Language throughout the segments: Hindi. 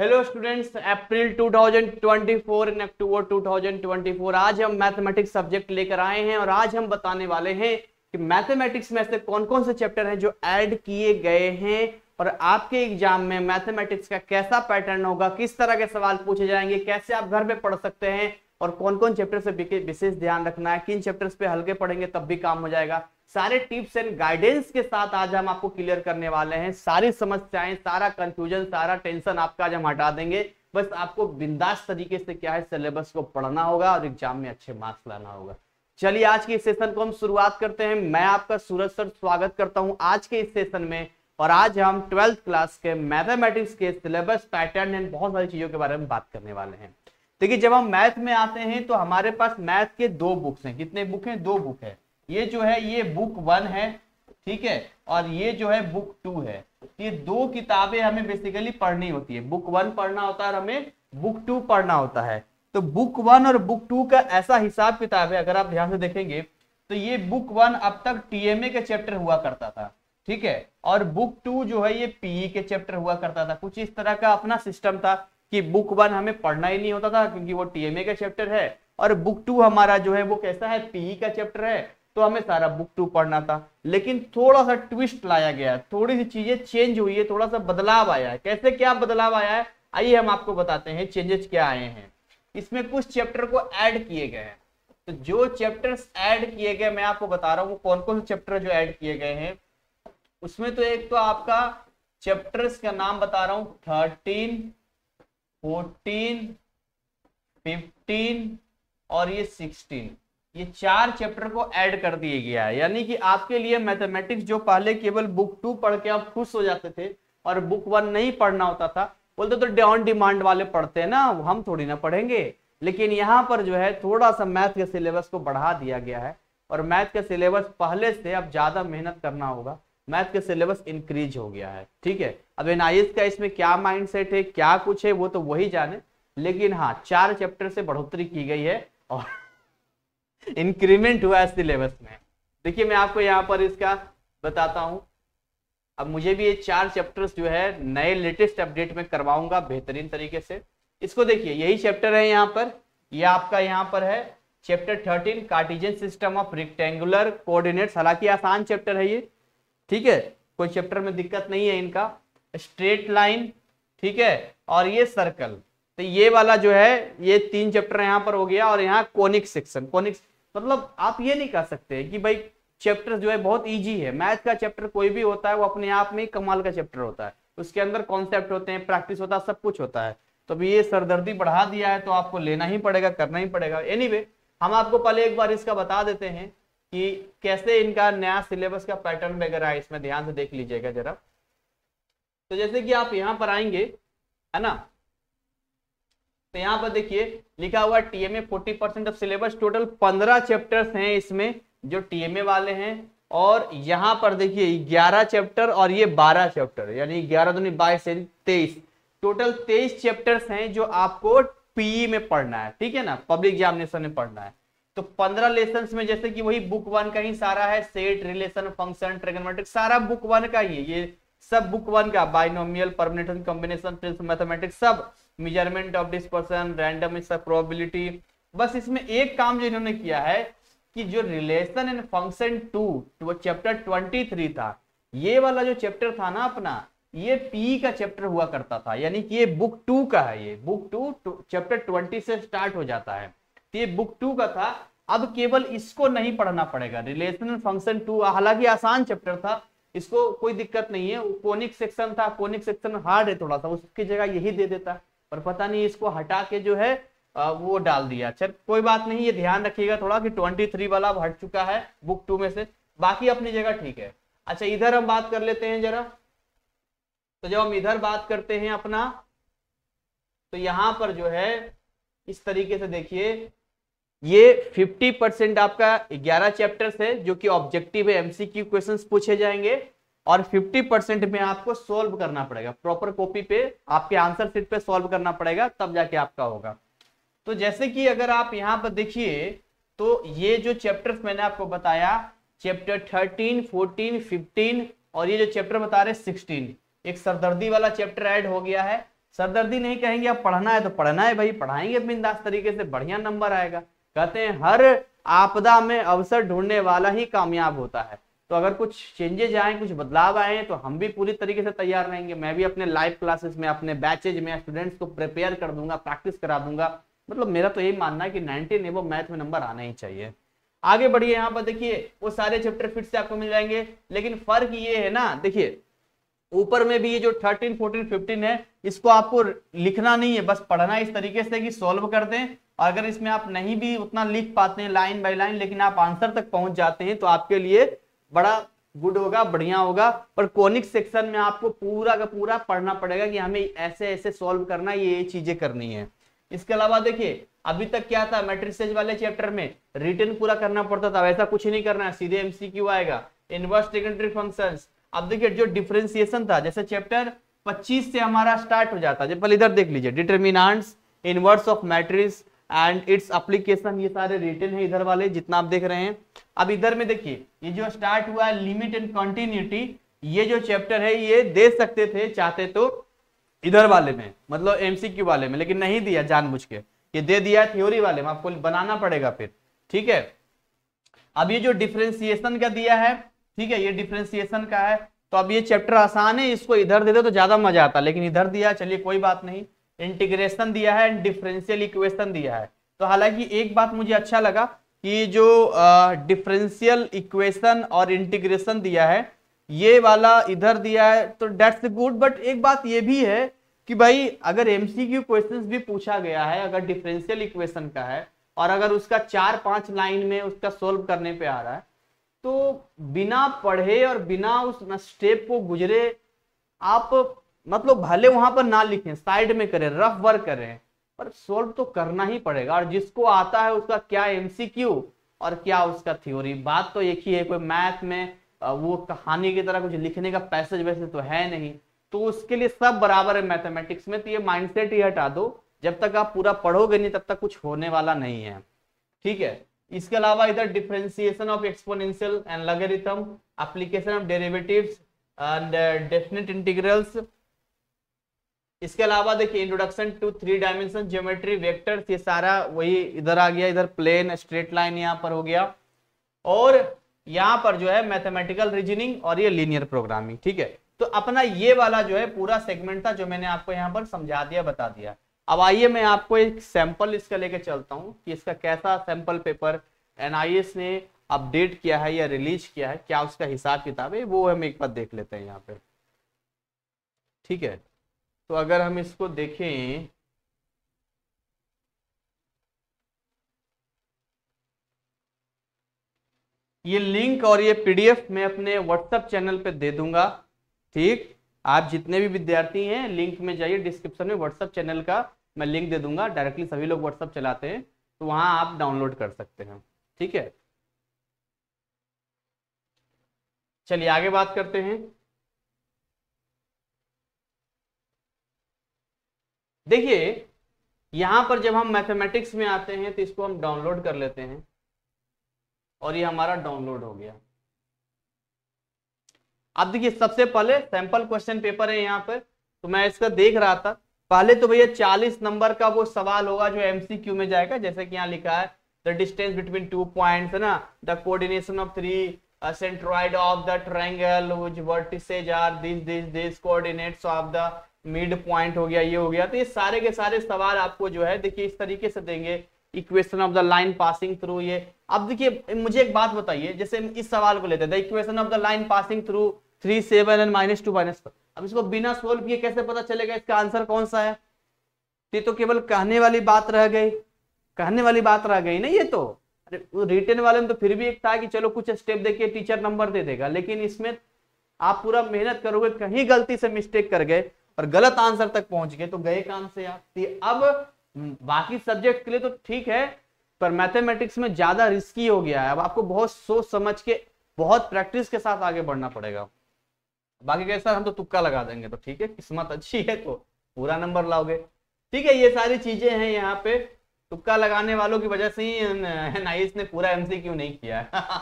Hello students, April 2024 and October 2024 आज हम मैथमेटिक्स सब्जेक्ट लेकर आए हैं और आज हम बताने वाले हैं कि मैथमेटिक्स में ऐसे कौन कौन से चैप्टर हैं जो ऐड किए गए हैं और आपके एग्जाम में मैथमेटिक्स का कैसा पैटर्न होगा, किस तरह के सवाल पूछे जाएंगे, कैसे आप घर में पढ़ सकते हैं और कौन कौन चैप्टर से विशेष ध्यान रखना है, किन चैप्टर्स पे हल्के पढ़ेंगे तब भी काम हो जाएगा। सारे टिप्स एंड गाइडेंस के साथ आज हम आपको क्लियर करने वाले हैं। सारी समस्याएं, सारा कंफ्यूजन, सारा टेंशन आपका आज हम हटा देंगे। बस आपको बिंदास तरीके से क्या है सिलेबस को पढ़ना होगा और एग्जाम में अच्छे मार्क्स लाना होगा। चलिए आज के इस सेशन को हम शुरुआत करते हैं। मैं आपका सूरज सर स्वागत करता हूँ आज के इस सेशन में और आज हम 12th क्लास के मैथमेटिक्स के सिलेबस, पैटर्न एंड बहुत सारी चीजों के बारे में बात करने वाले हैं। देखिए, जब हम मैथ में आते हैं तो हमारे पास मैथ के दो बुक्स हैं। कितने बुक हैं? दो बुक है। ये जो है ये बुक 1 है, ठीक है, और ये जो है बुक 2 है। ये दो किताबें हमें बेसिकली पढ़नी होती है। बुक 1 पढ़ना होता है और हमें बुक 2 पढ़ना होता है। तो बुक 1 और बुक 2 का ऐसा हिसाब किताब है, अगर आप ध्यान से देखेंगे तो ये बुक 1 अब तक TMA के चैप्टर हुआ करता था, ठीक है, और बुक 2 जो है ये PE के चैप्टर हुआ करता था। कुछ इस तरह का अपना सिस्टम था कि बुक 1 हमें पढ़ना ही नहीं होता था क्योंकि वो TMA का चैप्टर है और बुक 2 हमारा जो है वो कैसा है, PE का चैप्टर है, तो हमें सारा बुक 2 पढ़ना था। लेकिन थोड़ा सा ट्विस्ट लाया गया है, थोड़ी सी चीजें चेंज हुई है, थोड़ा सा बदलाव आया है। कैसे क्या बदलाव आया है आइए हम आपको बताते हैं चेंजेस क्या आए हैं। इसमें कुछ चैप्टर को ऐड किए गए हैं। तो जो चैप्टर्स ऐड किए गए, मैं आपको बता रहा हूँ कौन कौन से चैप्टर जो ऐड किए गए हैं। उसमें तो एक तो आपका चैप्टर्स का नाम बता रहा हूँ, 13, 14, 15 और ये 16, ये 4 चैप्टर को ऐड कर दिया गया है। यानी कि आपके लिए मैथमेटिक्स जो पहले केवल बुक 2 पढ़ के आप खुश हो जाते थे और बुक 1 नहीं पढ़ना होता था, बोलते तो ऑन डिमांड वाले पढ़ते हैं ना, हम थोड़ी ना पढ़ेंगे, लेकिन यहाँ पर जो है थोड़ा सा मैथ के सिलेबस को बढ़ा दिया गया है और मैथ का सिलेबस पहले से अब ज्यादा मेहनत करना होगा। मैथ का सिलेबस इंक्रीज हो गया है, ठीक है। अब NIOS का इसमें क्या माइंडसेट है, क्या कुछ है, वो तो वही जाने, लेकिन हाँ 4 चैप्टर से बढ़ोतरी की गई है और इंक्रीमेंट हुआ है सिलेबस में। देखिए मैं आपको यहाँ पर इसका बताता हूँ। अब मुझे भी ये 4 चैप्टर्स जो है नए लेटेस्ट अपडेट में करवाऊंगा बेहतरीन तरीके से। इसको देखिए, यही चैप्टर है यहाँ पर, ये यह आपका यहाँ पर है chapter 13 Cartesian system of rectangular coordinates. हालांकि आसान चैप्टर है ये, ठीक है, कोई चैप्टर में दिक्कत नहीं है इनका। स्ट्रेट लाइन, ठीक है, और ये सर्कल, तो ये वाला जो है ये 3 चैप्टर यहाँ पर हो गया। और यहाँ कोनिक सेक्शन, कोनिक मतलब आप ये नहीं कह सकते कि भाई चैप्टर जो है बहुत इजी है। मैथ का चैप्टर कोई भी होता है वो अपने आप में ही कमाल का चैप्टर होता है, उसके अंदर कॉन्सेप्ट होते हैं, प्रैक्टिस होता है, सब कुछ होता है। तो भी ये सरदर्दी बढ़ा दिया है तो आपको लेना ही पड़ेगा, करना ही पड़ेगा। एनीवे, हम आपको पहले एक बार इसका बता देते हैं कि कैसे इनका नया सिलेबस का पैटर्न वगैरह है। इसमें ध्यान से देख लीजिएगा जरा। तो जैसे कि आप यहाँ पर आएंगे, है ना, तो यहाँ पर देखिए लिखा हुआ TMA 40% of syllabus. Total 15 chapters हैं इसमें जो TMA वाले हैं। और यहाँ पर देखिए 11 चैप्टर और ये 12 चैप्टर, यानी 11 दूनी 22 23, टोटल 23 चैप्टर्स हैं जो आपको PE में पढ़ना है, ठीक है ना, पब्लिक एग्जामिनेशन में पढ़ना है। तो 15 लेसन में जैसे कि वही बुक 1 का ही सारा है, सेट, रिलेशन, फंक्शन, ट्रिगोनोमेट्रिक, सारा बुक 1 का ही है। ये सब बुक 1 का, binomial, permutation, combination, principle mathematics, सब measurement of dispersion, random probability. बस इसमें एक काम जो इन्होंने किया है कि जो रिलेशन एंड फंक्शन 2 वो चैप्टर 23 था, ये वाला जो चैप्टर था ना अपना, ये PE का चैप्टर हुआ करता था, यानी कि ये बुक 2 का है। ये बुक 2 चैप्टर 20 से स्टार्ट हो जाता है, तो ये बुक 2 का था। अब केवल इसको नहीं पढ़ना पड़ेगा, रिलेशन एंड फंक्शन 2, हालांकि आसान चैप्टर था, इसको कोई दिक्कत नहीं है। कोनिक सेक्शन था, कोनिक सेक्शन हार्ड है थोड़ा सा, उसकी जगह यही दे देता, पर पता नहीं इसको हटा के जो है वो डाल दिया। चल कोई बात नहीं, ये ध्यान रखिएगा थोड़ा कि 23 वाला हट चुका है बुक 2 में से, बाकी अपनी जगह ठीक है। अच्छा, इधर हम बात कर लेते हैं जरा। तो जब हम इधर बात करते हैं अपना, तो यहाँ पर जो है इस तरीके से देखिए, ये 50% आपका 11 चैप्टर्स है जो कि ऑब्जेक्टिव है, MCQ क्वेश्चंस पूछे जाएंगे और 50% में आपको सॉल्व करना पड़ेगा, प्रॉपर कॉपी पे आपके आंसर शीट पे सॉल्व करना पड़ेगा, तब जाके आपका होगा। तो जैसे कि अगर आप यहाँ पर देखिए तो ये जो चैप्टर्स मैंने आपको बताया, चैप्टर 13, 14, 15 और ये जो चैप्टर बता रहे 16, एक सरदर्दी वाला चैप्टर ऐड हो गया है। सरदर्दी नहीं कहेंगे, आप पढ़ना है तो पढ़ना है भाई, पढ़ाएंगे बिंदास तरीके से, बढ़िया नंबर आएगा। कहते हैं हर आपदा में अवसर ढूंढने वाला ही कामयाब होता है। तो अगर कुछ चेंजेज आए, कुछ बदलाव आए तो हम भी पूरी तरीके से तैयार रहेंगे। मैं भी अपने लाइव क्लासेस में, अपने बैचेज में स्टूडेंट्स को प्रिपेयर कर दूंगा, प्रैक्टिस करा दूंगा। मतलब मेरा तो यही मानना है कि 90 एंड अबव मैथ में नंबर आना ही चाहिए। आगे बढ़िए, यहाँ पर देखिए वो सारे चैप्टर फिर से आपको मिल जाएंगे, लेकिन फर्क ये है ना, देखिए ऊपर में भी ये जो 13, 14, 15 है, इसको आपको लिखना नहीं है, बस पढ़ना इस तरीके से कि सॉल्व कर दें। और अगर इसमें आप नहीं भी उतना लिख पाते हैं लाइन बाय लाइन, लेकिन आप आंसर तक पहुंच जाते हैं तो आपके लिए बड़ा गुड होगा, बढ़िया होगा। पर कोनिक सेक्शन में आपको पूरा का पूरा पढ़ना पड़ेगा कि हमें ऐसे ऐसे सॉल्व करना, ये चीजें करनी है। इसके अलावा देखिए अभी तक क्या था, मैट्रिसेज वाले चैप्टर में रिटर्न पूरा करना पड़ता था, वैसा कुछ नहीं करना है, सीधे एमसीक्यू आएगा। इनवर्स सेकेंडरी फंक्शंस, अब देखिए जो डिफरेंशिएशन था, जैसे चैप्टर 25 से हमारा स्टार्ट हो जाता है, जब इधर देख लीजिए determinants, inverse of matrix and its application, ये सारे रिटन है इधर वाले जितना आप देख रहे हैं। अब इधर में देखिए ये जो स्टार्ट हुआ है लिमिट एंड कंटिन्यूटी, ये जो चैप्टर है ये दे सकते थे चाहते तो इधर वाले में, मतलब एमसीक्यू वाले में, लेकिन नहीं दिया जानबूझ के, ये दे दिया है थ्योरी वाले में, आपको बनाना पड़ेगा फिर, ठीक है। अब ये जो डिफरेंशिएशन का दिया है, ठीक है, ये डिफरेंशिएशन का है, तो अब ये चैप्टर आसान है, इसको इधर दे दो तो ज्यादा मजा आता, लेकिन इधर दिया, चलिए कोई बात नहीं। इंटीग्रेशन दिया है, डिफरेंशियल इक्वेशन दिया है। तो हालांकि एक बात मुझे अच्छा लगा कि जो डिफरेंशियल इक्वेशन और इंटीग्रेशन दिया है, ये वाला इधर दिया है तो डेट्स गुड। बट एक बात ये भी है कि भाई अगर एमसीक्यू क्वेश्चंस भी पूछा गया है, अगर डिफरेंशियल इक्वेशन का है और अगर उसका 4-5 लाइन में उसका सोल्व करने पर आ रहा है, तो बिना पढ़े और बिना उस स्टेप को गुजरे आप, मतलब भले वहां पर ना लिखें, साइड में करें, रफ वर्क करें, पर सोल्व तो करना ही पड़ेगा। और जिसको आता है उसका क्या एमसीक्यू और क्या उसका थ्योरी, बात तो एक ही है। कोई मैथ में वो कहानी की तरह कुछ लिखने का पैसेज वैसे तो है नहीं, तो उसके लिए सब बराबर है मैथमेटिक्स में। तो ये माइंडसेट ही हटा दो, जब तक आप पूरा पढ़ोगे नहीं तब तक कुछ होने वाला नहीं है, ठीक है। इसके अलावा इधर differentiation of exponential and logarithm, application of derivatives and definite integrals. इसके अलावा देखिए introduction to 3 dimension geometry, vectors, ये सारा वही इधर आ गया, इधर प्लेन, स्ट्रेट लाइन यहाँ पर हो गया। और यहाँ पर जो है मैथमेटिकल रीजनिंग और ये लीनियर प्रोग्रामिंग, ठीक है। तो अपना ये वाला जो है पूरा सेगमेंट था जो मैंने आपको यहाँ पर समझा दिया, बता दिया। अब आइए मैं आपको एक सैंपल इसका लेके चलता हूँ कि इसका कैसा सैंपल पेपर एनआईएस ने अपडेट किया है या रिलीज किया है, क्या उसका हिसाब किताब है, वो हम एक बार देख लेते हैं यहाँ पे, ठीक है। तो अगर हम इसको देखें, ये लिंक और ये पीडीएफ मैं अपने व्हाट्सएप चैनल पे दे दूंगा, ठीक। आप जितने भी विद्यार्थी हैं लिंक में जाइए, डिस्क्रिप्शन में व्हाट्सएप चैनल का मैं लिंक दे दूंगा, डायरेक्टली सभी लोग व्हाट्सएप चलाते हैं, तो वहां आप डाउनलोड कर सकते हैं, ठीक है। चलिए आगे बात करते हैं। देखिए यहां पर जब हम मैथमेटिक्स में आते हैं तो इसको हम डाउनलोड कर लेते हैं, और ये हमारा डाउनलोड हो गया। अब देखिए सबसे पहले सैंपल क्वेश्चन पेपर है यहाँ पर, तो मैं इसका देख रहा था। पहले तो भैया 40 नंबर का वो सवाल होगा जो एमसीक्यू में जाएगा, जैसे कि यहाँ लिखा है द डिस्टेंस बिटवीन 2 पॉइंट्स, है ना, the coordination of 3 centroid of the triangle which vertices are this this this, coordinates of the mid point हो गया, ये हो गया। तो ये सारे के सारे सवाल आपको जो है देखिए इस तरीके से देंगे, equation of the line passing through ये। अब देखिए मुझे एक बात बताइए, जैसे इस सवाल को लेते हैं the equation of the line passing through 3, 7 and -2, -4। अब इसको बिना सोल्व किए कैसे पता चलेगा इसका आंसर कौन सा है? ये तो केवल कहने वाली बात रह गई, कहने वाली बात रह गई ना ये तो। अरे रिटन वाले में तो फिर भी एक था कि चलो कुछ स्टेप देखिए टीचर नंबर दे देगा, लेकिन इसमें आप पूरा मेहनत करोगे, कहीं गलती से मिस्टेक कर गए और गलत आंसर तक पहुंच गए तो गए काम से आप। अब बाकी सब्जेक्ट के लिए तो ठीक है, पर मैथमेटिक्स में ज्यादा रिस्की हो गया है। अब आपको बहुत सोच समझ के, बहुत प्रैक्टिस के साथ आगे बढ़ना पड़ेगा। बाकी कहे सर हम तो तुक्का लगा देंगे, तो ठीक है, किस्मत अच्छी है तो पूरा नंबर लाओगे, ठीक है। ये सारी चीजें हैं यहाँ पे। तुक्का लगाने वालों की वजह से ही एनआईएस ने पूरा एमसीक्यू नहीं किया है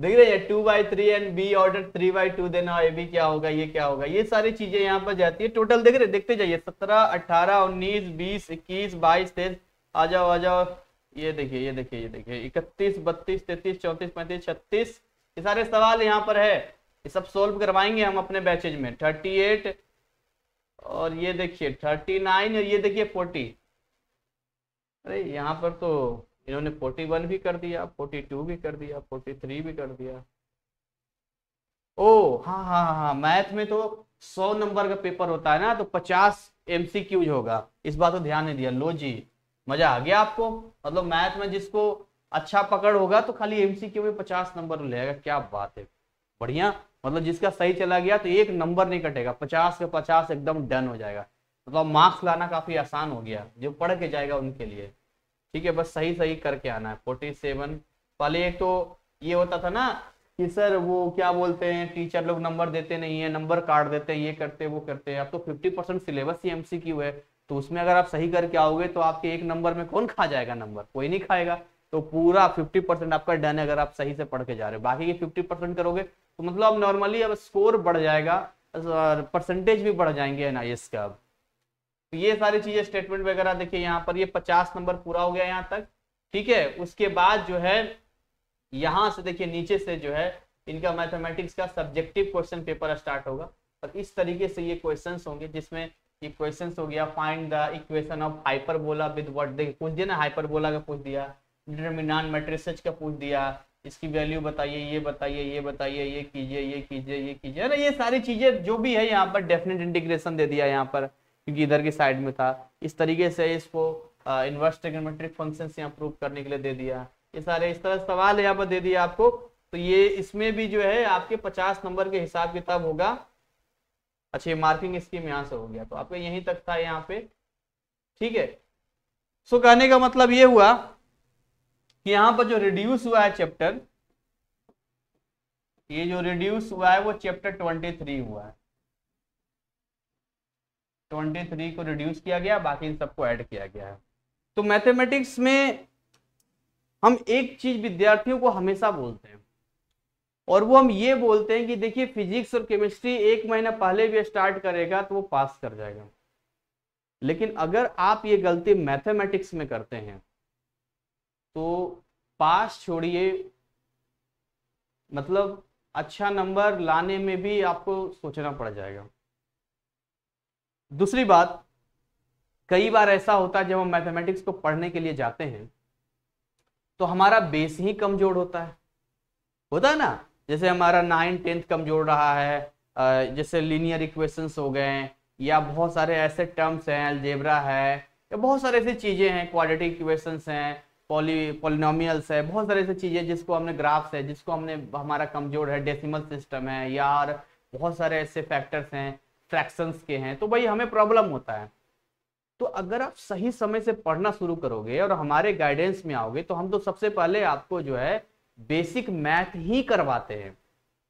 देख रहे हैं 2/3 एंड बी ऑर्डर 3/2 देना ए बी क्या होगा, ये क्या होगा, ये सारी चीजें यहाँ पर जाती है। टोटल देख रहे देखते जाइए 17, 18, 19, 20, 21, 22, 23। आ जाओ आ जाओ, ये देखिए ये देखिए ये देखिए 31, 32, 33, 34, 35, 36 ये सारे सवाल यहाँ पर है। ये सब सोल्व करवाएंगे हम अपने बैचेज में। 38 और ये देखिए 39 और ये देखिए 40। अरे यहाँ पर तो इन्होंने 41 भी कर दिया, 42 भी कर दिया, 43 भी कर दिया। ओ हाँ, मैथ में तो 100 नंबर का पेपर होता है ना, तो 50 MCQs होगा। इस बात को ध्यान नहीं दिया। लो जी, मजा आ गया आपको। मतलब मैथ में जिसको अच्छा पकड़ होगा तो खाली MCQ में 50 नंबर ले आएगा। क्या बात है, बढ़िया। मतलब जिसका सही चला गया तो एक नंबर नहीं कटेगा, 50 का 50 एकदम डन हो जाएगा। मतलब मार्क्स लाना काफी आसान हो गया जो पढ़ के जाएगा उनके लिए। ठीक है, बस सही सही करके आना है। 47 पहले एक तो ये होता था ना कि सर वो क्या बोलते हैं, टीचर लोग नंबर देते नहीं है, नंबर काट देते हैं, ये करते वो करते हैं। अब तो 50% सिलेबस ही MCQ है, तो उसमें अगर आप सही करके आओगे तो आपके एक नंबर में कौन खा जाएगा नंबर? कोई नहीं खाएगा। तो पूरा 50% आपका डन है अगर आप सही से पढ़ के जा रहे हो। बाकी के 50% करोगे तो मतलब अब नॉर्मली अब स्कोर बढ़ जाएगा और परसेंटेज भी बढ़ जाएंगे NIOS का। तो ये सारी चीजें, स्टेटमेंट वगैरह देखिए यहाँ पर। ये 50 नंबर पूरा हो गया यहाँ तक। ठीक है, उसके बाद जो है यहाँ से देखिए नीचे से जो है इनका मैथमेटिक्स का सब्जेक्टिव क्वेश्चन पेपर स्टार्ट होगा। और इस तरीके से ये क्वेश्चन होंगे, जिसमें ये क्वेश्चन हो गया find the equation of hyperbola with what. देखिए पूछ दिया ना, हाइपरबोला का पूछ दिया, डिटरमिनेंट मैट्रिसेस का पूछ दिया, इसकी वैल्यू बताइए, ये बताइए, ये बताइए, ये कीजिए, ये कीजिए, ये कीजिए, है ना। ये सारी चीजें जो भी है यहाँ पर, डेफिनेट इंटीग्रेशन दे दिया यहाँ पर क्योंकि इधर की साइड में था। इस तरीके से इसको इन्वर्स ट्रिग्नोमेट्रिक फंक्शंस यहाँ प्रूव करने के लिए दे दिया। ये सारे इस तरह सवाल यहाँ पर दे दिया आपको। तो ये इसमें भी जो है आपके 50 नंबर के हिसाब किताब होगा। अच्छा, ये मार्किंग स्कीम यहाँ से हो गया, तो आपका यहीं तक था यहाँ पे। ठीक है, सो कहने का मतलब ये हुआ कि यहाँ पर जो रिड्यूस हुआ है चैप्टर, ये जो रिड्यूस हुआ है वो चैप्टर 23 हुआ है। 23 को रिड्यूस किया गया, बाकी इन सबको ऐड किया गया है। तो मैथमेटिक्स में हम एक चीज विद्यार्थियों को हमेशा बोलते हैं, और वो हम ये बोलते हैं कि देखिए फिजिक्स और केमिस्ट्री 1 महीना पहले भी स्टार्ट करेगा तो वो पास कर जाएगा। लेकिन अगर आप ये गलती मैथमेटिक्स में करते हैं तो पास छोड़िए, मतलब अच्छा नंबर लाने में भी आपको सोचना पड़ जाएगा। दूसरी बात, कई बार ऐसा होता है जब हम मैथमेटिक्स को पढ़ने के लिए जाते हैं तो हमारा बेस ही कमजोर होता है ना। जैसे हमारा 9, 10 कमजोर रहा है, जैसे लीनियर इक्वेशंस हो गए, या बहुत सारे ऐसे टर्म्स हैं, अलजेब्रा है, या बहुत सारे ऐसी चीज़ें हैं, क्वाड्रेटिक इक्वेशंस हैं, पॉलिनोमियल्स है, बहुत सारे ऐसी चीज़ें जिसको हमने, ग्राफ्स है जिसको हमने, हमारा कमजोर है, डेसिमल सिस्टम है, या बहुत सारे ऐसे फैक्टर्स हैं फ्रैक्शंस के हैं, तो भाई हमें प्रॉब्लम होता है। तो अगर आप सही समय से पढ़ना शुरू करोगे और हमारे गाइडेंस में आओगे तो हम तो सबसे पहले आपको जो है बेसिक मैथ ही करवाते हैं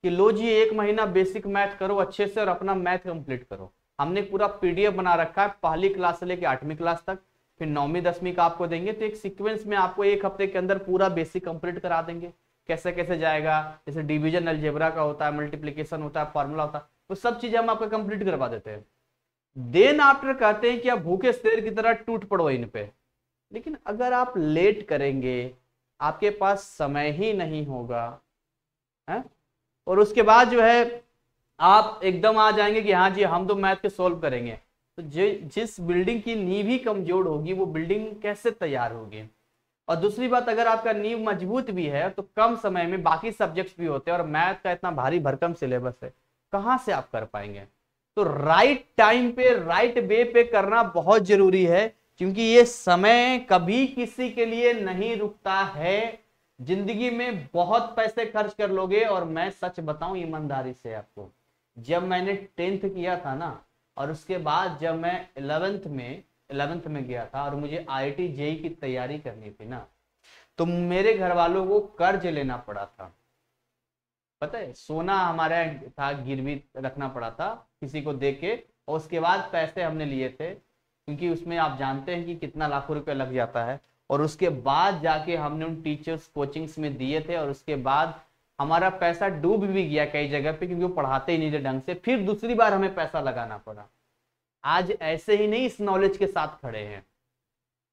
कि लो जी 1 महीना बेसिक मैथ करो अच्छे से और अपना मैथ कंप्लीट करो। हमने पूरा PDF बना रखा है, पहली क्लास से लेकर 8वीं क्लास तक, फिर 9वीं 10वीं का आपको देंगे। तो एक सीक्वेंस में आपको 1 हफ्ते के अंदर पूरा बेसिक कंप्लीट करा देंगे, कैसे कैसे जाएगा, जैसे डिवीजन अलजेब्रा का होता है, मल्टीप्लीकेशन होता है, फॉर्मूला होता है, वो सब चीजें हम आपका कंप्लीट करवा देते हैं। देन आफ्टर कहते हैं कि आप भूखे शेर की तरह टूट पड़ो इन पे। लेकिन अगर आप लेट करेंगे, आपके पास समय ही नहीं होगा, है? और उसके बाद जो है आप एकदम आ जाएंगे कि हाँ जी हम तो मैथ के सॉल्व करेंगे, तो जिस बिल्डिंग की नींव ही कमजोर होगी वो बिल्डिंग कैसे तैयार होगी? और दूसरी बात, अगर आपका नींव मजबूत भी है तो कम समय में बाकी सब्जेक्ट्स भी होते हैं, और मैथ का इतना भारी भरकम सिलेबस है, कहाँ से आप कर पाएंगे? तो राइट टाइम पे, राइट वे पे करना बहुत जरूरी है, क्योंकि ये समय कभी किसी के लिए नहीं रुकता है। जिंदगी में बहुत पैसे खर्च कर लोगे, और मैं सच बताऊं ईमानदारी से आपको, जब मैंने 10th किया था ना, और उसके बाद जब मैं 11th में गया था और मुझे IIT JEE की तैयारी करनी थी ना, तो मेरे घर वालों को कर्ज लेना पड़ा था। पता है, सोना हमारा था, गिरवी रखना पड़ा था किसी को दे के, और उसके बाद पैसे हमने लिए थे, क्योंकि उसमें आप जानते हैं कि कितना लाखों रुपए लग जाता है। और उसके बाद जाके हमने उन टीचर्स कोचिंग्स में दिए थे, और उसके बाद हमारा पैसा डूब भी गया कई जगह पे क्योंकि वो पढ़ाते ही नहीं थे ढंग से, फिर दूसरी बार हमें पैसा लगाना पड़ा। आज ऐसे ही नहीं इस नॉलेज के साथ खड़े हैं।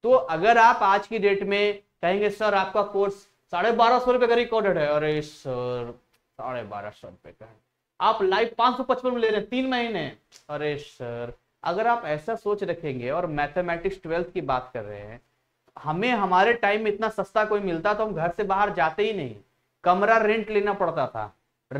तो अगर आप आज की डेट में कहेंगे सर आपका कोर्स 1250 रुपये का रिकॉर्डेड है, अरे सर 1250 रुपये का है, आप लाइव 555 में ले रहे हैं 3 महीने, अरे सर। अगर आप ऐसा सोच रखेंगे और मैथमेटिक्स 12th की बात कर रहे हैं, हमें हमारे टाइम में इतना सस्ता कोई मिलता तो हम घर से बाहर जाते ही नहीं, कमरा रेंट लेना पड़ता था,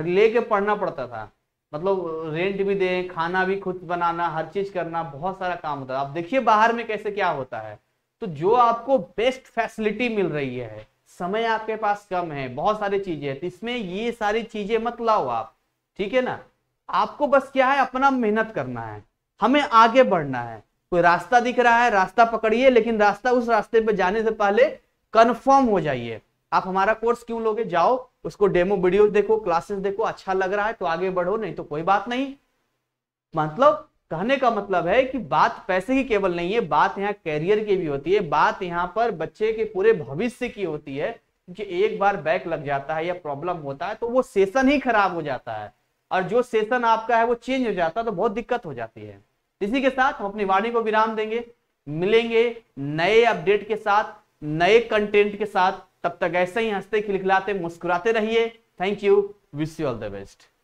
लेके पढ़ना पड़ता था, मतलब रेंट भी दें, खाना भी खुद बनाना, हर चीज करना, बहुत सारा काम होता है। आप देखिए बाहर में कैसे क्या होता है। तो जो आपको बेस्ट फैसिलिटी मिल रही है, समय आपके पास कम है, बहुत सारी चीजें हैं, तो इसमें ये सारी चीजें मत लाओ आप, ठीक है ना। आपको बस क्या है, अपना मेहनत करना है, हमें आगे बढ़ना है। कोई रास्ता दिख रहा है, रास्ता पकड़िए, लेकिन रास्ता उस रास्ते पर जाने से पहले कंफर्म हो जाइए। आप हमारा कोर्स क्यों लोगे, जाओ उसको डेमो वीडियो देखो, क्लासेस देखो, अच्छा लग रहा है तो आगे बढ़ो, नहीं तो कोई बात नहीं। मतलब कहने का मतलब है कि बात पैसे की केवल नहीं है, बात यहाँ कैरियर की भी होती है, बात यहाँ पर बच्चे के पूरे भविष्य की होती है। क्योंकि एक बार बैक लग जाता है या प्रॉब्लम होता है तो वो सेशन ही खराब हो जाता है, और जो सेशन आपका है वो चेंज हो जाता है, तो बहुत दिक्कत हो जाती है। इसी के साथ हम अपनी वाणी को विराम देंगे, मिलेंगे नए अपडेट के साथ, नए कंटेंट के साथ। तब तक ऐसे ही हंसते खिलखिलाते मुस्कुराते रहिए। Thank you, wish you all the best.